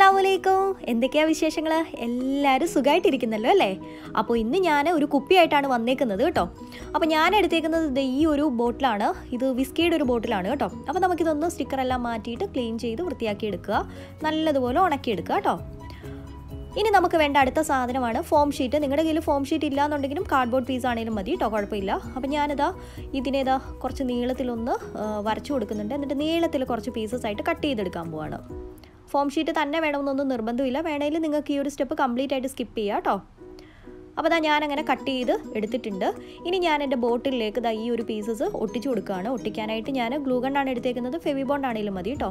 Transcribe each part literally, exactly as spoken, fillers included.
അസ്സലാമു അലൈക്കും. എന്തൊക്കെയാ വിശേഷങ്ങൾ? എല്ലാവരും സുഖമായിട്ടിരിക്കുന്നല്ലോ അല്ലേ? അപ്പോൾ ഇന്ന് ഞാൻ ഒരു കുപ്പിയായിട്ടാണ് വന്നേക്കുന്നത് കേട്ടോ. അപ്പോൾ ഞാൻ എടുത്തേക്കുന്നത് ഈ ഒരു ബോട്ടിലാണ്. ഇത് വിസ്കിയുടെ ഒരു ബോട്ടിലാണ് കേട്ടോ. അപ്പോൾ നമുക്കിതൊന്ന് സ്റ്റിക്കറെല്ലാം മാറ്റിയിട്ട് ക്ലീൻ ചെയ്ത് വൃത്തിയാക്കി എടുക്കുക, നല്ലതുപോലെ ഉണക്കിയെടുക്കുക കേട്ടോ. ഇനി നമുക്ക് വേണ്ട അടുത്ത സാധനമാണ് ഫോം ഷീറ്റ്. നിങ്ങളുടെ കയ്യിൽ ഫോം ഷീറ്റ് ഇല്ലാന്നുണ്ടെങ്കിലും കാർഡ്ബോർഡ് പീസ് ആണെങ്കിലും മതി കേട്ടോ, കുഴപ്പമില്ല. അപ്പം ഞാനിതാ ഇതിനേതാ കുറച്ച് നീളത്തിലൊന്ന് വരച്ചു കൊടുക്കുന്നുണ്ട്. എന്നിട്ട് നീളത്തിൽ കുറച്ച് പീസസ് ആയിട്ട് കട്ട് ചെയ്തെടുക്കാൻ പോവാണ്. ഫോം ഷീറ്റ് തന്നെ വേണമെന്നൊന്നും നിർബന്ധമില്ല, വേണമെങ്കിൽ നിങ്ങൾക്ക് ഈ ഒരു സ്റ്റെപ്പ് കംപ്ലീറ്റ് ആയിട്ട് സ്കിപ്പ് ചെയ്യുക കേട്ടോ. അപ്പോൾ ഇതാ ഞാനങ്ങനെ കട്ട് ചെയ്ത് എടുത്തിട്ടുണ്ട്. ഇനി ഞാൻ എൻ്റെ ബോട്ടിലേക്ക് ഇതാ ഈ ഒരു പീസസ് ഒട്ടിച്ചു കൊടുക്കുകയാണ്. ഒട്ടിക്കാനായിട്ട് ഞാൻ ഗ്ലൂ ഗണ്ണാണ് എടുത്തേക്കുന്നത്, ഫെവി ബോണ്ട് ആണെങ്കിലും മതി കേട്ടോ.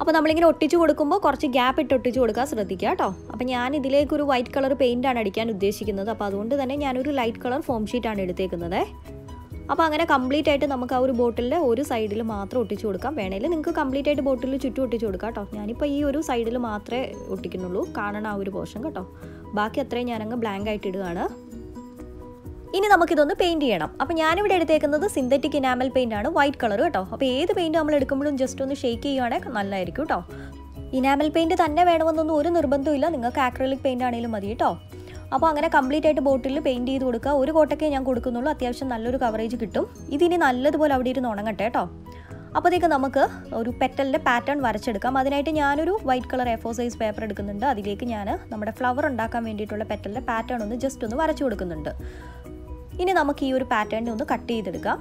അപ്പോൾ നമ്മളിങ്ങനെ ഒട്ടിച്ചു കൊടുക്കുമ്പോൾ കുറച്ച് ഗ്യാപ്പ് ഇട്ട് ഒട്ടിച്ചു കൊടുക്കാൻ ശ്രദ്ധിക്കുക കേട്ടോ. അപ്പോൾ ഞാൻ ഇതിലേക്ക് ഒരു വൈറ്റ് കളർ പെയിൻ്റാണ് അടിക്കാൻ ഉദ്ദേശിക്കുന്നത്. അപ്പോൾ അതുകൊണ്ട് തന്നെ ഞാനൊരു ലൈറ്റ് കളർ ഫോം ഷീറ്റാണ് എടുത്തേക്കുന്നത്. അപ്പോൾ അങ്ങനെ കംപ്ലീറ്റ് ആയിട്ട് നമുക്ക് ആ ഒരു ബോട്ടിലിൻ്റെ ഒരു സൈഡിൽ മാത്രം ഒട്ടിച്ചു കൊടുക്കാം. വേണമെങ്കിൽ നിങ്ങൾക്ക് കംപ്ലീറ്റ് ആയിട്ട് ബോട്ടിലിൽ ചുറ്റും ഒട്ടിച്ചു കൊടുക്കാം കേട്ടോ. ഞാനിപ്പോൾ ഈ ഒരു സൈഡിൽ മാത്രമേ ഒട്ടിക്കുന്നുള്ളൂ, കാണണ ആ ഒരു പോർഷൻ കേട്ടോ. ബാക്കി അത്രയും ഞാനങ്ങ് ബ്ലാങ്ക് ആയിട്ട് ഇടുകയാണ്. ഇനി നമുക്കിതൊന്ന് പെയിൻറ്റ് ചെയ്യണം. അപ്പോൾ ഞാനിവിടെ എടുത്തേക്കുന്നത് സിന്തറ്റിക് ഇനാമൽ പെയിൻ്റാണ്, വൈറ്റ് കളർ കേട്ടോ. അപ്പോൾ ഏത് പെയിൻറ്റ് നമ്മൾ എടുക്കുമ്പോഴും ജസ്റ്റ് ഒന്ന് ഷെയ്ക്ക് ചെയ്യുകയാണെങ്കിൽ നല്ലതായിരിക്കും കേട്ടോ. ഇനാമൽ പെയിൻറ്റ് തന്നെ വേണമെന്നൊന്നും ഒരു നിർബന്ധമില്ല, നിങ്ങൾക്ക് ആക്രിലിക് പെയിൻ്റ് ആണെങ്കിലും മതി കേട്ടോ. അപ്പോൾ അങ്ങനെ കംപ്ലീറ്റ് ആയിട്ട് ബോട്ടിൽ പെയിൻറ്റ് ചെയ്ത് കൊടുക്കുക. ഒരു കോട്ടൊക്കെ ഞാൻ കൊടുക്കുന്നുള്ളൂ, അത്യാവശ്യം നല്ലൊരു കവറേജ് കിട്ടും. ഇതിനി നല്ലതുപോലെ അവിടെ ഇരുന്ന് ഉണങ്ങട്ടെ കേട്ടോ. അപ്പോഴത്തേക്ക് നമുക്ക് ഒരു പെറ്റലിൻ്റെ പാറ്റേൺ വരച്ചെടുക്കാം. അതിനായിട്ട് ഞാനൊരു white colour A four size paper എടുക്കുന്നുണ്ട്. അതിലേക്ക് ഞാൻ നമ്മുടെ ഫ്ലവർ ഉണ്ടാക്കാൻ വേണ്ടിയിട്ടുള്ള പെറ്റലിൻ്റെ പാറ്റേൺ ഒന്ന് ജസ്റ്റ് ഒന്ന് വരച്ചു കൊടുക്കുന്നുണ്ട്. ഇനി നമുക്ക് ഈ ഒരു പാറ്റേണിനെ ഒന്ന് കട്ട് ചെയ്തെടുക്കാം.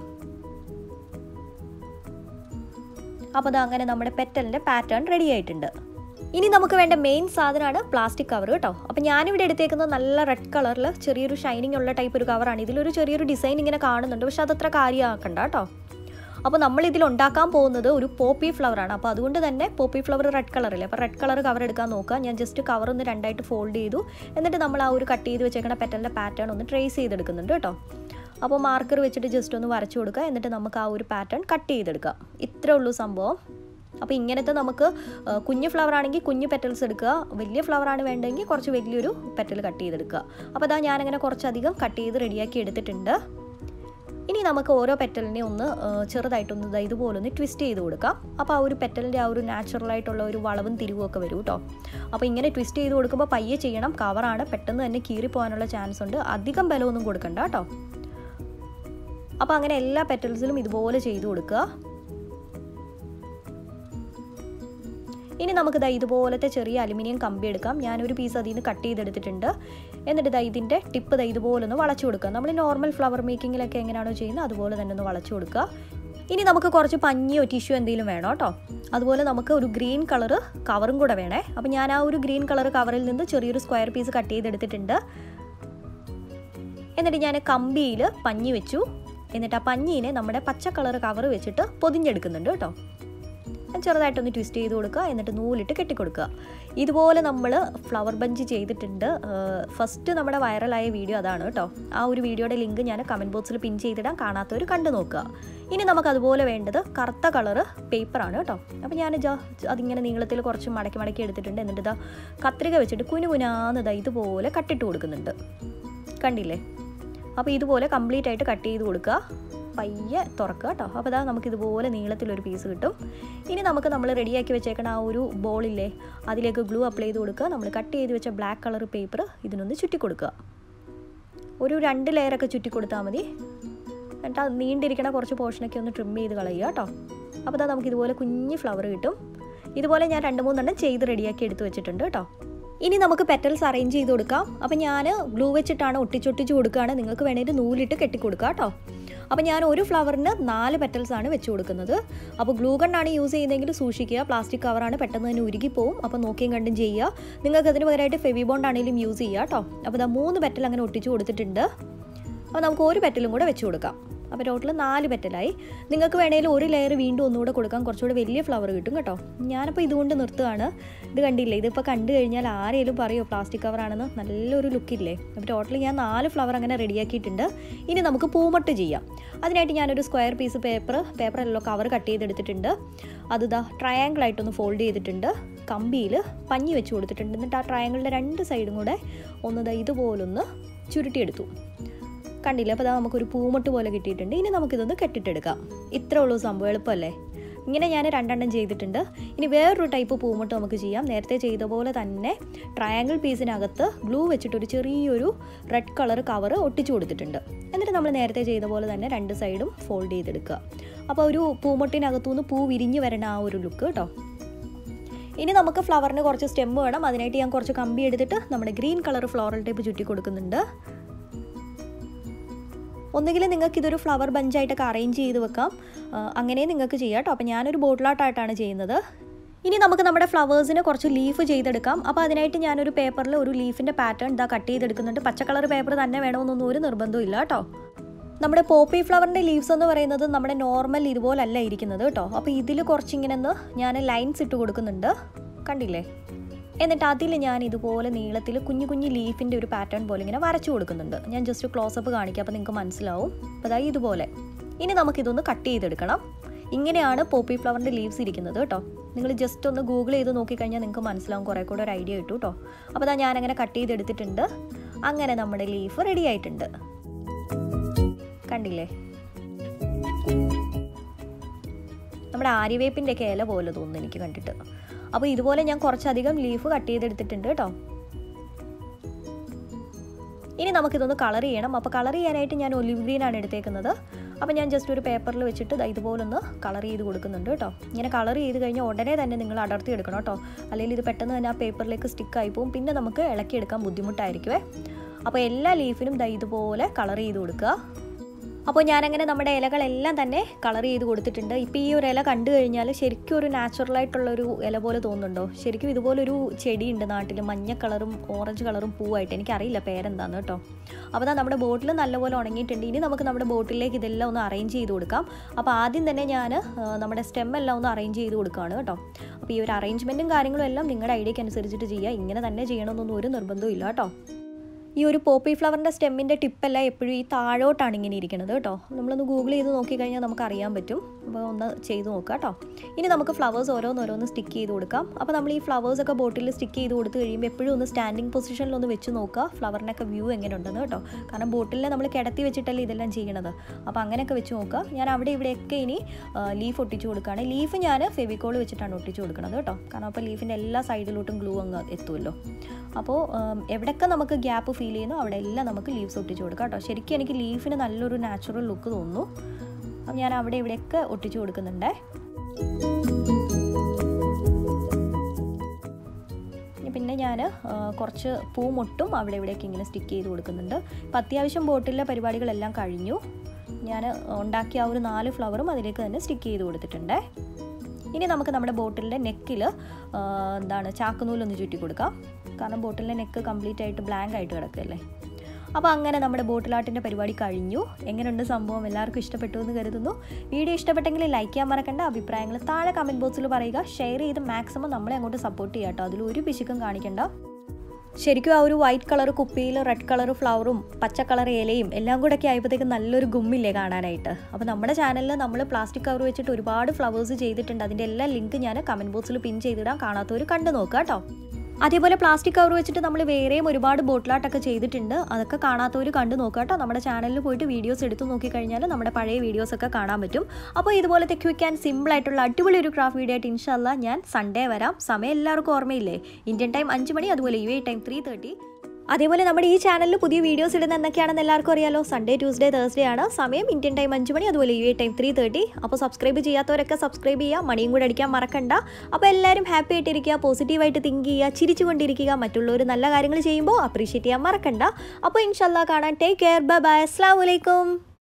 അപ്പോൾ അത് അങ്ങനെ നമ്മുടെ പെറ്റലിൻ്റെ പാറ്റേൺ റെഡി ആയിട്ടുണ്ട്. ഇനി നമുക്ക് വേണ്ട മെയിൻ സാധനമാണ് പ്ലാസ്റ്റിക് കവർ കേട്ടോ. അപ്പോൾ ഞാനിവിടെ എടുത്തേക്കുന്നത് നല്ല റെഡ് കളറിൽ ചെറിയൊരു ഷൈനിങ് ഉള്ള ടൈപ്പ് ഒരു കവറാണ്. ഇതിലൊരു ചെറിയൊരു ഡിസൈൻ ഇങ്ങനെ കാണുന്നുണ്ട്, പക്ഷെ അതത്ര കാര്യമാക്കണ്ട കേട്ടോ. അപ്പോൾ നമ്മളിതിൽ ഉണ്ടാക്കാൻ പോകുന്നത് ഒരു പോപ്പി ഫ്ലവറാണ്. അപ്പോൾ അതുകൊണ്ട് തന്നെ പോപ്പി ഫ്ലവർ റെഡ് കളറില്ലേ, അപ്പോൾ റെഡ് കളർ കവർ എടുക്കാൻ നോക്കുക. ഞാൻ ജസ്റ്റ് കവർ ഒന്ന് രണ്ടായിട്ട് ഫോൾഡ് ചെയ്തു. എന്നിട്ട് നമ്മൾ ആ ഒരു കട്ട് ചെയ്ത് വെച്ചേക്കണ പെറ്റലിൻ്റെ പാറ്റേൺ ഒന്ന് ട്രേസ് ചെയ്തെടുക്കുന്നുണ്ട് കേട്ടോ. അപ്പോൾ മാർക്കർ വെച്ചിട്ട് ജസ്റ്റ് ഒന്ന് വരച്ചു കൊടുക്കുക. എന്നിട്ട് നമുക്ക് ആ ഒരു പാറ്റേൺ കട്ട് ചെയ്തെടുക്കുക. ഇത്രേ ഉള്ളൂ സംഭവം. അപ്പോൾ ഇങ്ങനത്തെ നമുക്ക് കുഞ്ഞ് ഫ്ലവർ ആണെങ്കിൽ കുഞ്ഞ് പെറ്റൽസ് എടുക്കുക, വലിയ ഫ്ലവറാണ് വേണ്ടതെങ്കിൽ കുറച്ച് വലിയൊരു പെറ്റൽ കട്ട് ചെയ്തെടുക്കുക. അപ്പോൾ അതാ ഞാനങ്ങനെ കുറച്ചധികം കട്ട് ചെയ്ത് റെഡിയാക്കി എടുത്തിട്ടുണ്ട്. ഇനി നമുക്ക് ഓരോ പെറ്റലിനെ ഒന്ന് ചെറുതായിട്ടൊന്ന് ഇതുപോലെ ഒന്ന് ട്വിസ്റ്റ് ചെയ്ത് കൊടുക്കാം. അപ്പോൾ ആ ഒരു പെറ്റലിൻ്റെ ആ ഒരു നാച്ചുറലായിട്ടുള്ള ഒരു വളവും തിരിവും ഒക്കെ വരും കേട്ടോ. അപ്പോൾ ഇങ്ങനെ ട്വിസ്റ്റ് ചെയ്ത് കൊടുക്കുമ്പോൾ പയ്യെ ചെയ്യണം, കവറാണ്, പെട്ടെന്ന് തന്നെ കീറിപ്പോകാനുള്ള ചാൻസ് ഉണ്ട്. അധികം ബലമൊന്നും കൊടുക്കണ്ട കേട്ടോ. അപ്പോൾ അങ്ങനെ എല്ലാ പെറ്റൽസിലും ഇതുപോലെ ചെയ്ത് കൊടുക്കുക. ഇനി നമുക്ക് ദാ ഇതുപോലത്തെ ചെറിയ അലുമിനിയം കമ്പി എടുക്കാം. ഞാനൊരു പീസ് അതിൽ നിന്ന് കട്ട് ചെയ്തെടുത്തിട്ടുണ്ട്. എന്നിട്ട് ദാ ഇതിൻ്റെ ടിപ്പ് ദാ ഇതുപോലെ ഒന്ന് വളച്ചു കൊടുക്കുക. നമ്മൾ നോർമൽ ഫ്ലവർ മേക്കിങ്ങിലൊക്കെ എങ്ങനെയാണോ ചെയ്യുന്നത് അതുപോലെ തന്നെ ഒന്ന് വളച്ചു കൊടുക്കുക. ഇനി നമുക്ക് കുറച്ച് പഞ്ഞിയോ ടിഷ്യൂ എന്തെങ്കിലും വേണം കേട്ടോ. അതുപോലെ നമുക്ക് ഒരു ഗ്രീൻ കളർ കവറും കൂടെ വേണേ. അപ്പോൾ ഞാൻ ആ ഒരു ഗ്രീൻ കളർ കവറിൽ നിന്ന് ചെറിയൊരു സ്ക്വയർ പീസ് കട്ട് ചെയ്തെടുത്തിട്ടുണ്ട്. എന്നിട്ട് ഞാൻ കമ്പിയിൽ പഞ്ഞി വെച്ചു. എന്നിട്ട് ആ പഞ്ഞീനെ നമ്മുടെ പച്ച കളർ കവർ വെച്ചിട്ട് പൊതിഞ്ഞെടുക്കുന്നുണ്ട് കേട്ടോ. ചെറുതായിട്ടൊന്ന് ട്വിസ്റ്റ് ചെയ്ത് കൊടുക്കുക. എന്നിട്ട് നൂലിട്ട് കെട്ടിക്കൊടുക്കുക. ഇതുപോലെ നമ്മൾ ഫ്ലവർ ബഞ്ച് ചെയ്തിട്ടുണ്ട്. ഫസ്റ്റ് നമ്മുടെ വൈറലായ വീഡിയോ അതാണ് കേട്ടോ. ആ ഒരു വീഡിയോയുടെ ലിങ്ക് ഞാൻ കമൻറ്റ് ബോക്സിൽ പിൻ ചെയ്തിടാം, കാണാത്തവർ കണ്ടു നോക്കുക. ഇനി നമുക്കതുപോലെ വേണ്ടത് കറുത്ത കളറ് പേപ്പറാണ് കേട്ടോ. അപ്പോൾ ഞാൻ ജ അതിങ്ങനെ നീളത്തിൽ കുറച്ച് മടക്കി മടക്കി എടുത്തിട്ടുണ്ട്. എന്നിട്ട് ഇതാ കത്രിക വെച്ചിട്ട് കുനു കുനാന്നതാ ഇതുപോലെ കട്ടിട്ട് കൊടുക്കുന്നുണ്ട്, കണ്ടില്ലേ? അപ്പോൾ ഇതുപോലെ കംപ്ലീറ്റ് ആയിട്ട് കട്ട് ചെയ്ത് കൊടുക്കുക, പയ്യെ തുറക്കുക കേട്ടോ. അപ്പോൾ അതാ നമുക്കിതുപോലെ നീളത്തിലൊരു പീസ് കിട്ടും. ഇനി നമുക്ക് നമ്മൾ റെഡിയാക്കി വെച്ചേക്കണ ആ ഒരു ബോളില്ലേ, അതിലേക്ക് ഗ്ലൂ അപ്ലൈ ചെയ്ത് കൊടുക്കുക. നമ്മൾ കട്ട് ചെയ്ത് വെച്ച ബ്ലാക്ക് കളർ പേപ്പർ ഇതിനൊന്ന് ചുറ്റിക്കൊടുക്കുക. ഒരു രണ്ട് ലെയറൊക്കെ ചുറ്റിക്കൊടുത്താൽ മതി. എന്നിട്ട് അത് നീണ്ടിരിക്കണ കുറച്ച് പോർഷനൊക്കെ ഒന്ന് ട്രിം ചെയ്ത് കളയുക കേട്ടോ. അപ്പോൾ അതാ നമുക്കിതുപോലെ കുഞ്ഞ് ഫ്ലവർ കിട്ടും. ഇതുപോലെ ഞാൻ രണ്ട് മൂന്നെണ്ണം ചെയ്ത് റെഡിയാക്കി എടുത്ത് വെച്ചിട്ടുണ്ട് കേട്ടോ. ഇനി നമുക്ക് പെറ്റൽസ് അറേഞ്ച് ചെയ്ത് കൊടുക്കാം. അപ്പോൾ ഞാൻ ഗ്ലൂ വെച്ചിട്ടാണ് ഒട്ടിച്ചൊട്ടിച്ച് കൊടുക്കുകയാണ്. നിങ്ങൾക്ക് വേണമെങ്കിൽ നൂലിട്ട് കെട്ടിക്കൊടുക്കുക കേട്ടോ. അപ്പോൾ ഞാൻ ഒരു ഫ്ലവറിന് നാല് പെറ്റൽസാണ് വെച്ച് കൊടുക്കുന്നത്. അപ്പോൾ ഗ്ലൂ ഗണ്ണാണ് യൂസ് ചെയ്യുന്നതെങ്കിൽ സൂക്ഷിക്കുക, പ്ലാസ്റ്റിക് കവറാണ്, പെട്ടെന്ന് തന്നെ ഉരുകി പോവും. അപ്പോൾ നോക്കിയും കണ്ടും ചെയ്യുക. നിങ്ങൾക്ക് അതിന് പകരമായിട്ട് ഫെവി ബോണ്ട് ആണെങ്കിലും യൂസ് ചെയ്യുക കേട്ടോ. അപ്പോൾ ദാ മൂന്ന് പെറ്റൽ അങ്ങനെ ഒട്ടിച്ചു കൊടുത്തിട്ടുണ്ട്. അപ്പോൾ നമുക്ക് ഒരു പെറ്റലും കൂടെ വെച്ച് കൊടുക്കാം. അപ്പോൾ ടോട്ടൽ നാല് പെറ്റലായി. നിങ്ങൾക്ക് വേണമെങ്കിൽ ഒരു ലെയർ വീണ്ടും ഒന്നുകൂടെ കൊടുക്കാം, കുറച്ചുകൂടെ വലിയ ഫ്ലവർ കിട്ടും കേട്ടോ. ഞാനിപ്പോൾ ഇതുകൊണ്ട് നിർത്തുകയാണ്. ഇത് കണ്ടില്ലേ, ഇതിപ്പോൾ കണ്ടു കഴിഞ്ഞാൽ ആരെങ്കിലും പറയുമോ പ്ലാസ്റ്റിക് കവറാണെന്ന്? നല്ലൊരു ലുക്കില്ലേ? അപ്പോൾ ടോട്ടൽ ഞാൻ നാല് ഫ്ലവർ അങ്ങനെ റെഡിയാക്കിയിട്ടുണ്ട്. ഇനി നമുക്ക് പൂമൊട്ട് ചെയ്യാം. അതിനായിട്ട് ഞാനൊരു സ്ക്വയർ പീസ് പേപ്പർ പേപ്പറല്ലോ കവർ കട്ട് ചെയ്തെടുത്തിട്ടുണ്ട്. അത് ദാ ട്രയാങ്കിളായിട്ടൊന്ന് ഫോൾഡ് ചെയ്തിട്ടുണ്ട്. കമ്പിയിൽ പഞ്ഞി വെച്ച് കൊടുത്തിട്ടുണ്ട്. എന്നിട്ട് ആ ട്രയാങ്കിളിൻ്റെ രണ്ട് സൈഡും കൂടെ ഒന്ന് ദാ ഇതുപോലൊന്ന് ചുരുട്ടിയെടുത്തു, കണ്ടില്ല? അപ്പോൾ അതാ നമുക്കൊരു പൂമൊട്ട് പോലെ കിട്ടിയിട്ടുണ്ട്. ഇനി നമുക്കിതൊന്ന് കെട്ടിട്ടെടുക്കാം. ഇത്രേ ഉള്ളൂ സംഭവം, എളുപ്പമല്ലേ? ഇങ്ങനെ ഞാൻ രണ്ടെണ്ണം ചെയ്തിട്ടുണ്ട്. ഇനി വേറൊരു ടൈപ്പ് പൂമൊട്ട് നമുക്ക് ചെയ്യാം. നേരത്തെ ചെയ്ത പോലെ തന്നെ ട്രയാങ്കിൾ പീസിനകത്ത് ഗ്ലൂ വെച്ചിട്ടൊരു ചെറിയൊരു റെഡ് കളർ കവർ ഒട്ടിച്ചു കൊടുത്തിട്ടുണ്ട്. എന്നിട്ട് നമ്മൾ നേരത്തെ ചെയ്ത പോലെ തന്നെ രണ്ട് സൈഡും ഫോൾഡ് ചെയ്തെടുക്കുക. അപ്പോൾ ഒരു പൂമൊട്ടിനകത്തുനിന്ന് പൂ വിരിഞ്ഞ് വരണ ആ ഒരു ലുക്ക് കേട്ടോ. ഇനി നമുക്ക് ഫ്ലവറിന് കുറച്ച് സ്റ്റെമ്മ് വേണം. അതിനായിട്ട് ഞാൻ കുറച്ച് കമ്പി എടുത്തിട്ട് നമ്മുടെ ഗ്രീൻ കളർ ഫ്ലോറൽ ടൈപ്പ് ചുറ്റി കൊടുക്കുന്നുണ്ട്. ഒന്നുകിൽ നിങ്ങൾക്കിതൊരു ഫ്ലവർ ബഞ്ചായിട്ടൊക്കെ അറേഞ്ച് ചെയ്ത് വെക്കാം, അങ്ങനെ നിങ്ങൾക്ക് ചെയ്യാം കേട്ടോ. അപ്പോൾ ഞാനൊരു ബോട്ടിലാട്ടായിട്ടാണ് ചെയ്യുന്നത്. ഇനി നമുക്ക് നമ്മുടെ ഫ്ലവേഴ്സിന് കുറച്ച് ലീഫ് ചെയ്തെടുക്കാം. അപ്പോൾ അതിനായിട്ട് ഞാനൊരു പേപ്പറിൽ ഒരു ലീഫിൻ്റെ പാറ്റേൺ ഇതാ കട്ട് ചെയ്തെടുക്കുന്നുണ്ട്. പച്ച കളർ പേപ്പർ തന്നെ വേണമെന്നൊന്നും ഒരു നിർബന്ധവും ഇല്ല കേട്ടോ. നമ്മുടെ പോപ്പി ഫ്ലവറിൻ്റെ ലീവ്സ് എന്ന് പറയുന്നത് നമ്മുടെ നോർമൽ ഇതുപോലല്ല ഇരിക്കുന്നത് കേട്ടോ. അപ്പോൾ ഇതിൽ കുറച്ചിങ്ങനെന്ന് ഞാൻ ലൈൻസ് ഇട്ട് കൊടുക്കുന്നുണ്ട്, കണ്ടില്ലേ? എന്നിട്ട് അതിൽ ഞാൻ ഇതുപോലെ നീളത്തിൽ കുഞ്ഞു കുഞ്ഞു ലീഫിൻ്റെ ഒരു പാറ്റേൺ പോലെ ഇങ്ങനെ വരച്ചു കൊടുക്കുന്നുണ്ട്. ഞാൻ ജസ്റ്റ് ക്ലോസപ്പ് കാണിക്കാം, അപ്പോൾ നിങ്ങൾക്ക് മനസ്സിലാവും. അപ്പോൾ അതായത് ഇതുപോലെ. ഇനി നമുക്കിതൊന്ന് കട്ട് ചെയ്തെടുക്കണം. ഇങ്ങനെയാണ് പോപ്പി ഫ്ലവറിൻ്റെ ലീവ്സ് ഇരിക്കുന്നത് കേട്ടോ. നിങ്ങൾ ജസ്റ്റ് ഒന്ന് ഗൂഗിൾ ചെയ്ത് നോക്കിക്കഴിഞ്ഞാൽ നിങ്ങൾക്ക് മനസ്സിലാവും, കുറേ കൂടെ ഒരു ഐഡിയ കിട്ടും കേട്ടോ. അപ്പോൾ അതാ ഞാനങ്ങനെ കട്ട് ചെയ്തെടുത്തിട്ടുണ്ട്. അങ്ങനെ നമ്മുടെ ലീഫ് റെഡി ആയിട്ടുണ്ട്, കണ്ടില്ലേ? നമ്മുടെ ആര്യവേപ്പിൻ്റെയൊക്കെ ഇല പോലെ തോന്നുന്നു എനിക്ക് കണ്ടിട്ട്. അപ്പോൾ ഇതുപോലെ ഞാൻ കുറച്ചധികം ലീഫ് കട്ട് ചെയ്തെടുത്തിട്ടുണ്ട് കേട്ടോ. ഇനി നമുക്കിതൊന്ന് കളർ ചെയ്യണം. അപ്പോൾ കളർ ചെയ്യാനായിട്ട് ഞാൻ ഒലിവ് ഗ്രീനാണ് എടുത്തേക്കുന്നത്. അപ്പോൾ ഞാൻ ജസ്റ്റ് ഒരു പേപ്പറിൽ വെച്ചിട്ട് ഇതുപോലൊന്ന് കളർ ചെയ്ത് കൊടുക്കുന്നുണ്ട് കേട്ടോ. ഇങ്ങനെ കളർ ചെയ്ത് കഴിഞ്ഞാൽ ഉടനെ തന്നെ നിങ്ങൾ അടർത്തി എടുക്കണം കേട്ടോ, അല്ലെങ്കിൽ ഇത് പെട്ടെന്ന് തന്നെ ആ പേപ്പറിലേക്ക് സ്റ്റിക്കായി പോകും, പിന്നെ നമുക്ക് ഇളക്കിയെടുക്കാൻ ബുദ്ധിമുട്ടായിരിക്കുമേ. അപ്പോൾ എല്ലാ ലീഫിനും ദാ ഇതുപോലെ കളർ ചെയ്ത് കൊടുക്കുക. അപ്പോൾ ഞാനങ്ങനെ നമ്മുടെ ഇലകളെല്ലാം തന്നെ കളർ ചെയ്ത് കൊടുത്തിട്ടുണ്ട്. ഇപ്പോൾ ഈ ഒരു ഇല കണ്ടു കഴിഞ്ഞാൽ ശരിക്കും ഒരു നാച്ചുറലായിട്ടുള്ളൊരു ഇല പോലെ തോന്നുന്നുണ്ടോ? ശരിക്കും ഇതുപോലൊരു ചെടിയുണ്ട് നാട്ടിൽ, മഞ്ഞ കളറും ഓറഞ്ച് കളറും പൂവായിട്ട്, എനിക്കറിയില്ല പേരെന്താന്ന് കേട്ടോ. അപ്പോൾ അതാ നമ്മുടെ ബോട്ടിൽ നല്ലപോലെ ഉണങ്ങിയിട്ടുണ്ട്. ഇനി നമുക്ക് നമ്മുടെ ബോട്ടിലേക്ക് ഇതെല്ലാം ഒന്ന് അറേഞ്ച് ചെയ്ത് കൊടുക്കാം. അപ്പോൾ ആദ്യം തന്നെ ഞാൻ നമ്മുടെ സ്റ്റെം എല്ലാം ഒന്ന് അറേഞ്ച് ചെയ്ത് കൊടുക്കുകയാണ് കേട്ടോ. അപ്പോൾ ഈ ഒരു അറേഞ്ച്മെൻറ്റും കാര്യങ്ങളും എല്ലാം നിങ്ങളുടെ ഐഡിയയ്ക്ക് അനുസരിച്ചിട്ട് ചെയ്യുക. ഇങ്ങനെ തന്നെ ചെയ്യണമെന്നൊന്നും ഒരു നിർബന്ധവും ഇല്ല കേട്ടോ. ഈ ഒരു പോപ്പി ഫ്ലവറിൻ്റെ സ്റ്റെമ്മിൻ്റെ ടിപ്പല്ല എപ്പോഴും ഈ താഴോട്ടാണ് ഇങ്ങനെ ഇരിക്കുന്നത് കേട്ടോ. നമ്മളൊന്ന് ഗൂഗിൾ ചെയ്ത് നോക്കിക്കഴിഞ്ഞാൽ നമുക്കറിയാൻ പറ്റും. അപ്പോൾ ഒന്ന് ചെയ്ത് നോക്കുക കേട്ടോ. ഇനി നമുക്ക് ഫ്ലവേഴ്സ് ഓരോന്നോരോന്ന് സ്റ്റിക്ക് ചെയ്ത് കൊടുക്കാം. അപ്പോൾ നമ്മൾ ഈ ഫ്ലവേഴ്സൊക്കെ ബോട്ടിൽ സ്റ്റിക്ക് ചെയ്ത് കൊടുത്ത് കഴിയുമ്പോൾ എപ്പോഴും ഒന്ന് സ്റ്റാൻഡിങ് പൊസിഷനിലൊന്ന് വെച്ച് നോക്കുക ഫ്ലവറിനൊക്കെ വ്യൂ എങ്ങനെ ഉണ്ടെന്ന് കേട്ടോ. കാരണം ബോട്ടിലിൽ നമ്മൾ കിടത്തി വെച്ചിട്ടല്ലേ ഇതെല്ലാം ചെയ്യണത്. അപ്പോൾ അങ്ങനെയൊക്കെ വെച്ച് നോക്കുക. ഞാൻ അവിടെ ഇവിടെയൊക്കെ ഇനി ലീഫ് ഒട്ടിച്ചു കൊടുക്കുകയാണ്. ലീഫ് ഞാൻ ഫെവിക്കോൾ വെച്ചിട്ടാണ് ഒട്ടിച്ചു കൊടുക്കുന്നത് കേട്ടോ. കാരണം അപ്പോൾ ലീഫിൻ്റെ എല്ലാ സൈഡിലോട്ടും ഗ്ലൂ അങ്ങ് എത്തുമല്ലോ. അപ്പോൾ എവിടെയൊക്കെ നമുക്ക് ഗ്യാപ്പ് ഫീൽ ചെയ്യുന്നു അവിടെ എല്ലാം നമുക്ക് ലീവ്സ് ഒട്ടിച്ചു കൊടുക്കാം കേട്ടോ. ശരിക്കും എനിക്ക് ലീഫിന് നല്ലൊരു നാച്ചുറൽ ലുക്ക് തോന്നുന്നു. അപ്പം ഞാൻ അവിടെ ഇവിടെയൊക്കെ ഒട്ടിച്ചു കൊടുക്കുന്നുണ്ടേ. പിന്നെ ഞാൻ കുറച്ച് പൂമൊട്ടും അവിടെ ഇവിടെയൊക്കെ ഇങ്ങനെ സ്റ്റിക്ക് ചെയ്ത് കൊടുക്കുന്നുണ്ട്. അപ്പം അത്യാവശ്യം ബോട്ടിലെ പരിപാടികളെല്ലാം കഴിഞ്ഞു. ഞാൻ ഉണ്ടാക്കിയ ആ ഒരു നാല് ഫ്ലവറും അതിലേക്ക് തന്നെ സ്റ്റിക്ക് ചെയ്ത് കൊടുത്തിട്ടുണ്ടേ. ഇനി നമുക്ക് നമ്മുടെ ബോട്ടിലിൻ്റെ നെക്കിൽ എന്താണ് ചാക്കുനൂലൊന്ന് ചുറ്റി കൊടുക്കാം. കാരണം ബോട്ടിലിൻ്റെ നെക്ക് കംപ്ലീറ്റ് ആയിട്ട് ബ്ലാങ്ക് ആയിട്ട് കിടക്കുകയല്ലേ. അപ്പോൾ അങ്ങനെ നമ്മുടെ ബോട്ടിലാർട്ടിൻ്റെ പരിപാടി കഴിഞ്ഞു. എങ്ങനെയുണ്ട് സംഭവം? എല്ലാവർക്കും ഇഷ്ടപ്പെട്ടു എന്ന് കരുതുന്നു. വീഡിയോ ഇഷ്ടപ്പെട്ടെങ്കിൽ ലൈക്ക് ചെയ്യാൻ മറക്കണ്ട. അഭിപ്രായങ്ങൾ താഴെ കമൻറ്റ് ബോക്സിൽ പറയുക. ഷെയർ ചെയ്ത് മാക്സിമം നമ്മളെ അങ്ങോട്ട് സപ്പോർട്ട് ചെയ്യാം കേട്ടോ. അതിലൊരു പിശുക്കും കാണിക്കണ്ട. ശരിക്കും ആ ഒരു വൈറ്റ് കളർ കുപ്പിയിൽ റെഡ് കളർ ഫ്ലവറും പച്ച കളർ ഇലയും എല്ലാം കൂടെ ഒക്കെ ആയപ്പോഴത്തേക്കും നല്ലൊരു ഗുമ്മില്ലേ കാണാനായിട്ട്. അപ്പോൾ നമ്മുടെ ചാനലിൽ നമ്മൾ പ്ലാസ്റ്റിക് കവർ വെച്ചിട്ട് ഒരുപാട് ഫ്ലവേഴ്സ് ചെയ്തിട്ടുണ്ട്. അതിൻ്റെ എല്ലാ ലിങ്ക് ഞാൻ കമൻറ്റ് ബോക്സിൽ പിൻ ചെയ്തിടാം. കാണാത്തവർ കണ്ടു നോക്കുക കേട്ടോ. അതേപോലെ പ്ലാസ്റ്റിക് കവർ വെച്ചിട്ട് നമ്മൾ വേറെയും ഒരുപാട് ബോട്ടിലാട്ടൊക്കെ ചെയ്തിട്ടുണ്ട്. അതൊക്കെ കാണാത്തവർ കണ്ടു നോക്കുക കേട്ടോ. നമ്മുടെ ചാനലിൽ പോയിട്ട് വീഡിയോസ് എടുത്തു നോക്കിക്കഴിഞ്ഞാൽ നമ്മുടെ പഴയ വീഡിയോസൊക്കെ കാണാൻ പറ്റും. അപ്പോൾ ഇതുപോലത്തെ ക്വിക്ക് ആൻഡ് സിമ്പിളായിട്ടുള്ള അടിപൊളി ഒരു ക്രാഫ്റ്റ് വീഡിയോ ആയിട്ട് ഇൻഷാ അല്ലാ ഞാൻ സൺഡേ വരാം. സമയം എല്ലാവർക്കും ഓർമ്മയില്ലേ? ഇന്ത്യൻ ടൈം അഞ്ച് മണി, അതുപോലെ U A time three thirty. അതേപോലെ നമ്മുടെ ഈ ചാനലിൽ പുതിയ വീഡിയോസ് ഇടുന്ന എന്തൊക്കെയാണെന്ന് എല്ലാവർക്കും അറിയാമല്ലോ. സൺഡേ, ട്യൂസ്ഡേ, തേഴ്സ്ഡേ ആണ്. സമയം ഇന്ത്യൻ ടൈം അഞ്ച് മണി, അതുപോലെ U A time three thirty. അപ്പോൾ സബ്സ്ക്രൈബ് ചെയ്യാത്തവരൊക്കെ സബ്സ്ക്രൈബ് ചെയ്യുക. മണിയും കൂടെ അടിക്കാൻ മറക്കണ്ട. അപ്പോൾ എല്ലാവരും ഹാപ്പി ആയിട്ടിരിക്കുക, പോസിറ്റീവായിട്ട് തിങ്ക് ചെയ്യുക, ചിരിച്ചുകൊണ്ടിരിക്കുക. മറ്റുള്ളവർ നല്ല കാര്യങ്ങൾ ചെയ്യുമ്പോൾ അപ്രീഷിയേറ്റ് ചെയ്യാൻ മറക്കണ്ട. അപ്പോൾ ഇൻഷാ അല്ലാ കാണാം. ടേക്ക് കെയർ, ബൈ ബൈ, അസ്സലാമു അലൈക്കും.